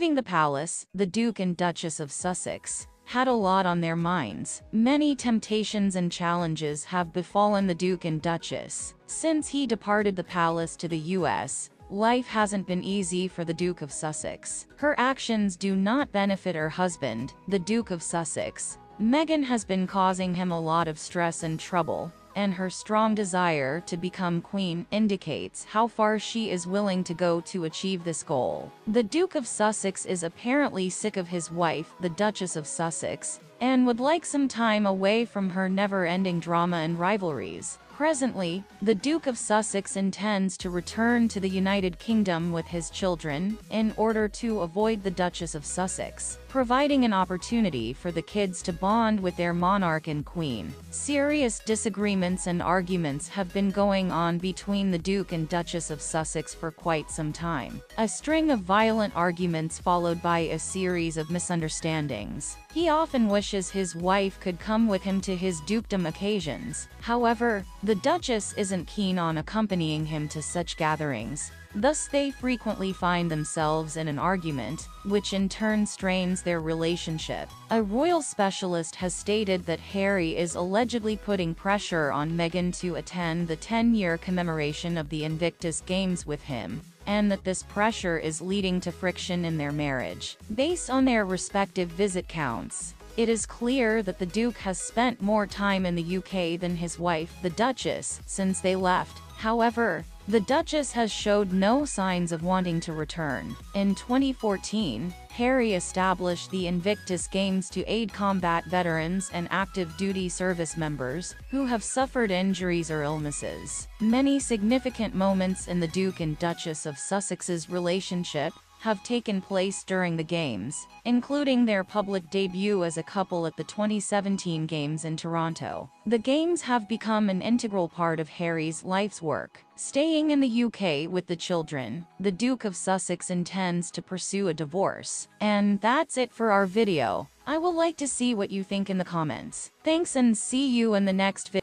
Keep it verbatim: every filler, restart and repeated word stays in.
Leaving the palace, the Duke and Duchess of Sussex had a lot on their minds. Many temptations and challenges have befallen the Duke and Duchess. Since he departed the palace to the U S, life hasn't been easy for the Duke of Sussex. Her actions do not benefit her husband, the Duke of Sussex. Meghan has been causing him a lot of stress and trouble, and her strong desire to become queen indicates how far she is willing to go to achieve this goal. The Duke of Sussex is apparently sick of his wife, the Duchess of Sussex, and would like some time away from her never-ending drama and rivalries. Presently, the Duke of Sussex intends to return to the United Kingdom with his children in order to avoid the Duchess of Sussex, providing an opportunity for the kids to bond with their monarch and queen. Serious disagreements and arguments have been going on between the Duke and Duchess of Sussex for quite some time. A string of violent arguments followed by a series of misunderstandings. He often wishes his wife could come with him to his dukedom occasions. However, the Duchess isn't keen on accompanying him to such gatherings. Thus they frequently find themselves in an argument, which in turn strains their relationship. A royal specialist has stated that Harry is allegedly putting pressure on Meghan to attend the ten-year commemoration of the Invictus Games with him, and that this pressure is leading to friction in their marriage. Based on their respective visit counts, it is clear that the Duke has spent more time in the U K than his wife, the Duchess, since they left. However, the Duchess has showed no signs of wanting to return. In twenty fourteen, Harry established the Invictus Games to aid combat veterans and active duty service members who have suffered injuries or illnesses. Many significant moments in the Duke and Duchess of Sussex's relationship have taken place during the games, including their public debut as a couple at the twenty seventeen Games in Toronto. The games have become an integral part of Harry's life's work. Staying in the U K with the children, the Duke of Sussex intends to pursue a divorce. And that's it for our video. I would like to see what you think in the comments. Thanks and see you in the next video.